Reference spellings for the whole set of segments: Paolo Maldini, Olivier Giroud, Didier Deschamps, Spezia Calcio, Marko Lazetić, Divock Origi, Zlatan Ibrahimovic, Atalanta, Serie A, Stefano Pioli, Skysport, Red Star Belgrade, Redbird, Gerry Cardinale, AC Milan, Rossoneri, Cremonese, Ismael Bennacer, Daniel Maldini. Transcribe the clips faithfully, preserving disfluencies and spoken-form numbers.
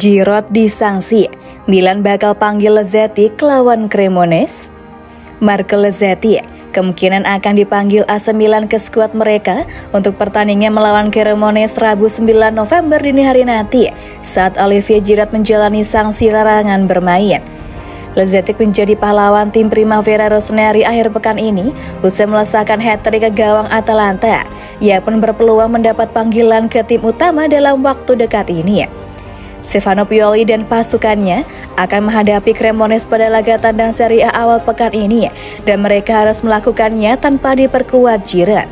Giroud disangsi, Milan bakal panggil Lazetić lawan Cremonese. Marko Lazetić kemungkinan akan dipanggil A C Milan ke skuad mereka untuk pertandingan melawan Cremonese Rabu sembilan November dini hari nanti saat Olivier Giroud menjalani sanksi larangan bermain. Lazetić menjadi pahlawan tim Primavera Rossoneri akhir pekan ini usai melesakkan hat-trick ke gawang Atalanta. Ia pun berpeluang mendapat panggilan ke tim utama dalam waktu dekat ini. Stefano Pioli dan pasukannya akan menghadapi Cremonese pada laga tandang Serie A awal pekan ini dan mereka harus melakukannya tanpa diperkuat Giroud.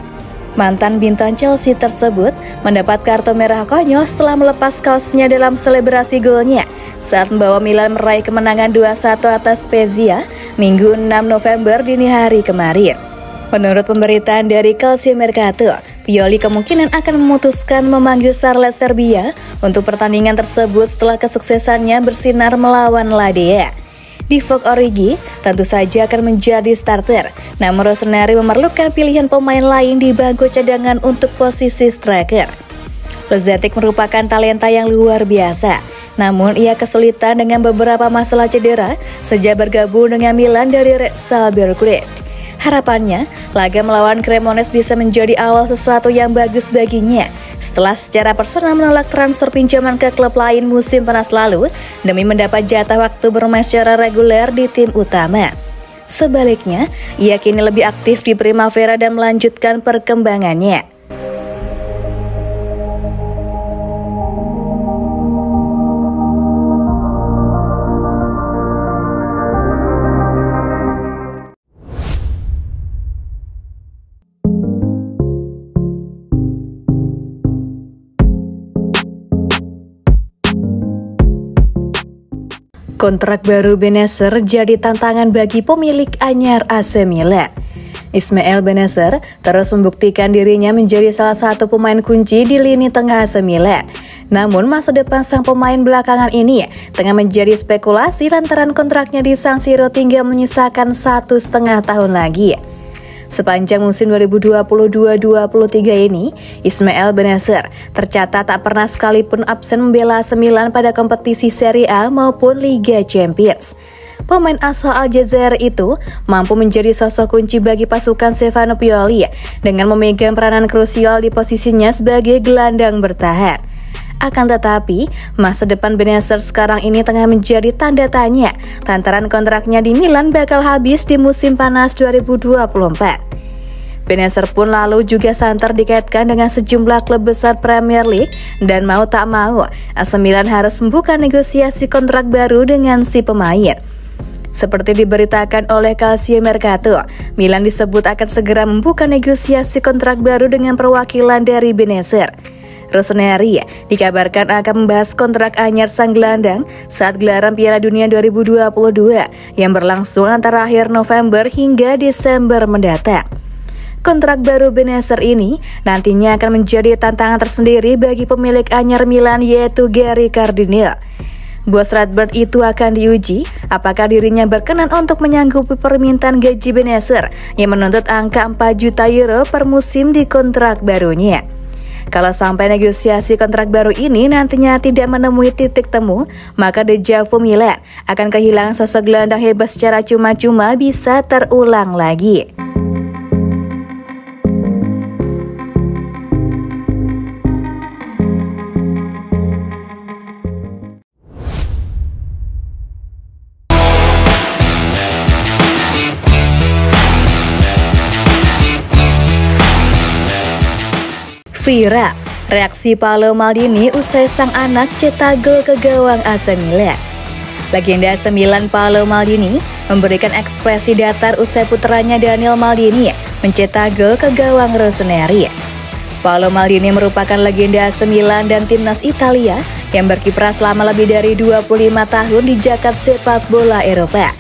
Mantan bintang Chelsea tersebut mendapat kartu merah konyol setelah melepas kaosnya dalam selebrasi golnya saat membawa Milan meraih kemenangan dua satu atas Spezia Minggu enam November dini hari kemarin. Menurut pemberitaan dari Calcio Mercato, Pioli kemungkinan akan memutuskan memanggil Starlet Serbia untuk pertandingan tersebut setelah kesuksesannya bersinar melawan Ladea. Divock Origi tentu saja akan menjadi starter, namun Rossoneri memerlukan pilihan pemain lain di bangku cadangan untuk posisi striker. Lazetić merupakan talenta yang luar biasa, namun ia kesulitan dengan beberapa masalah cedera sejak bergabung dengan Milan dari Red Star Belgrade. Harapannya, laga melawan Cremonese bisa menjadi awal sesuatu yang bagus baginya setelah secara personal menolak transfer pinjaman ke klub lain musim panas lalu demi mendapat jatah waktu bermain secara reguler di tim utama. Sebaliknya, ia kini lebih aktif di Primavera dan melanjutkan perkembangannya. Kontrak baru Bennacer jadi tantangan bagi pemilik anyar A C Milan. Ismael Bennacer terus membuktikan dirinya menjadi salah satu pemain kunci di lini tengah A C Milan. Namun masa depan sang pemain belakangan ini tengah menjadi spekulasi lantaran kontraknya di San Siro tinggal menyisakan satu setengah tahun lagi. Sepanjang musim dua ribu dua puluh dua dua ribu dua puluh tiga ini, Ismael Bennacer tercatat tak pernah sekalipun absen membela A C Milan pada kompetisi Serie A maupun Liga Champions. Pemain asal Aljazair itu mampu menjadi sosok kunci bagi pasukan Stefano Pioli dengan memegang peranan krusial di posisinya sebagai gelandang bertahan. Akan tetapi, masa depan Bennacer sekarang ini tengah menjadi tanda tanya lantaran kontraknya di Milan bakal habis di musim panas dua ribu dua puluh empat. Bennacer pun lalu juga santer dikaitkan dengan sejumlah klub besar Premier League dan mau tak mau, A C Milan harus membuka negosiasi kontrak baru dengan si pemain. Seperti diberitakan oleh Calcio Mercato, Milan disebut akan segera membuka negosiasi kontrak baru dengan perwakilan dari Bennacer. Rossoneri dikabarkan akan membahas kontrak anyar sang gelandang saat gelaran Piala Dunia dua ribu dua puluh dua yang berlangsung antara akhir November hingga Desember mendatang. Kontrak baru Bennacer ini nantinya akan menjadi tantangan tersendiri bagi pemilik anyar Milan yaitu Gerry Cardinale. Bos Redbird itu akan diuji apakah dirinya berkenan untuk menyanggupi permintaan gaji Bennacer yang menuntut angka empat juta euro per musim di kontrak barunya. Kalau sampai negosiasi kontrak baru ini nantinya tidak menemui titik temu, maka dejavu Milan akan kehilangan sosok gelandang hebat secara cuma-cuma bisa terulang lagi. Viral reaksi Paolo Maldini usai sang anak cetak gol ke gawang A C Milan. Legenda A C Milan Paolo Maldini memberikan ekspresi datar usai putranya Daniel Maldini mencetak gol ke gawang Rossoneri. Paolo Maldini merupakan legenda A C Milan dan timnas Italia yang berkiprah selama lebih dari dua puluh lima tahun di jagat sepak bola Eropa.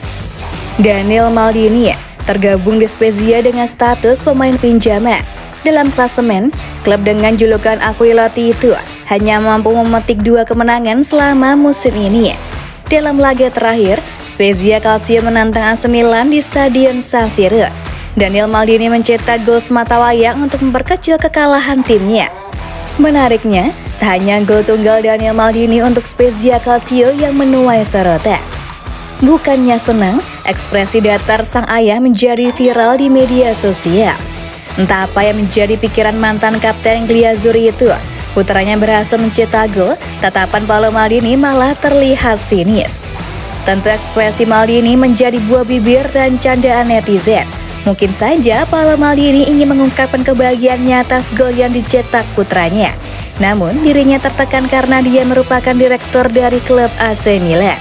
Daniel Maldini tergabung di Spezia dengan status pemain pinjaman. Dalam klasemen, klub dengan julukan Aquilati itu hanya mampu memetik dua kemenangan selama musim ini. Dalam laga terakhir, Spezia Calcio menantang A C Milan di Stadion San Siro. Daniel Maldini mencetak gol semata wayang untuk memperkecil kekalahan timnya. Menariknya, tak hanya gol tunggal Daniel Maldini untuk Spezia Calcio yang menuai sorotan. Bukannya senang, ekspresi datar sang ayah menjadi viral di media sosial. Entah apa yang menjadi pikiran mantan kapten Gliazzurri itu, putranya berhasil mencetak gol, tatapan Paolo Maldini malah terlihat sinis. Tentu ekspresi Maldini menjadi buah bibir dan candaan netizen. Mungkin saja Paolo Maldini ingin mengungkapkan kebahagiaannya atas gol yang dicetak putranya. Namun dirinya tertekan karena dia merupakan direktur dari klub A C Milan.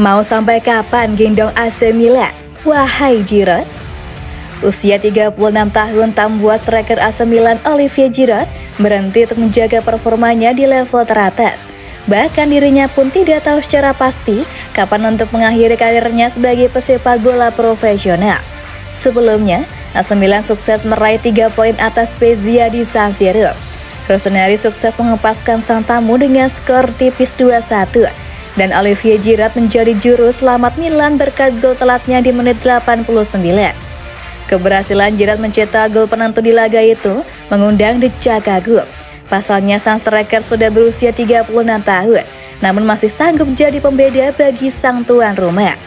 Mau sampai kapan gendong A C Milan? Wahai Giroud. Usia tiga puluh enam tahun, tak membuat striker A C Milan Olivier Giroud berhenti untuk menjaga performanya di level teratas. Bahkan dirinya pun tidak tahu secara pasti kapan untuk mengakhiri karirnya sebagai pesepak bola profesional. Sebelumnya, A C Milan sukses meraih tiga poin atas Spezia di San Siro. Rossoneri sukses mengepaskan sang tamu dengan skor tipis dua satu. Dan Olivier Giroud menjadi juru selamat Milan berkat gol telatnya di menit delapan puluh sembilan. Keberhasilan Giroud mencetak gol penentu di laga itu mengundang decak kagum. Pasalnya sang striker sudah berusia tiga puluh enam tahun, namun masih sanggup jadi pembeda bagi sang tuan rumah.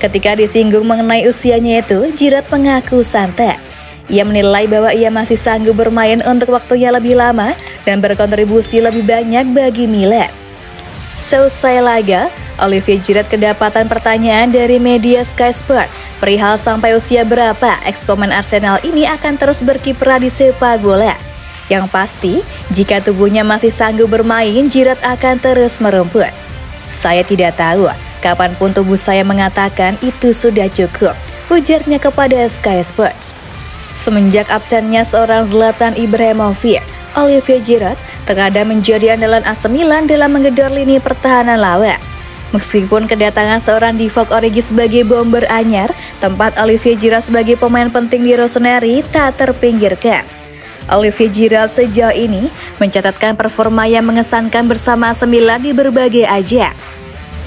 Ketika disinggung mengenai usianya itu, Giroud mengaku santai. Ia menilai bahwa ia masih sanggup bermain untuk waktunya lebih lama dan berkontribusi lebih banyak bagi Milan. Seusai laga, Olivier Giroud kedapatan pertanyaan dari media Sky Sport perihal sampai usia berapa ex-pemain Arsenal ini akan terus berkiprah di sepak bola. Yang pasti, jika tubuhnya masih sanggup bermain, Giroud akan terus merumput. "Saya tidak tahu, kapanpun tubuh saya mengatakan itu sudah cukup," ujarnya kepada Sky Sports. Semenjak absennya seorang Zlatan Ibrahimovic, Olivier Giroud terkadang menjadi andalan A C Milan dalam menggedor lini pertahanan lawan. Meskipun kedatangan seorang Divock Origi sebagai bomber anyar, tempat Olivier Giroud sebagai pemain penting di Rossoneri tak terpinggirkan. Olivier Giroud sejauh ini mencatatkan performa yang mengesankan bersama A C Milan di berbagai ajang.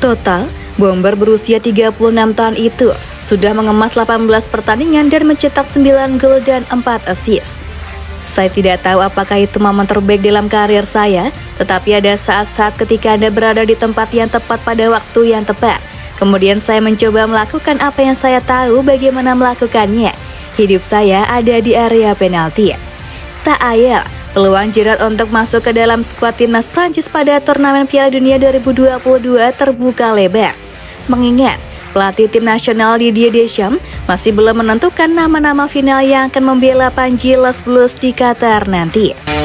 Total, bomber berusia tiga puluh enam tahun itu sudah mengemas delapan belas pertandingan dan mencetak sembilan gol dan empat assist. "Saya tidak tahu apakah itu momen terbaik dalam karir saya, tetapi ada saat-saat ketika Anda berada di tempat yang tepat pada waktu yang tepat. Kemudian saya mencoba melakukan apa yang saya tahu bagaimana melakukannya. Hidup saya ada di area penalti." Tak ayal, peluang Giroud untuk masuk ke dalam skuad timnas Prancis pada turnamen Piala Dunia dua ribu dua puluh dua terbuka lebar. Mengingat pelatih tim nasional Didier Deschamps masih belum menentukan nama-nama final yang akan membela Panji Los Blues di Qatar nanti.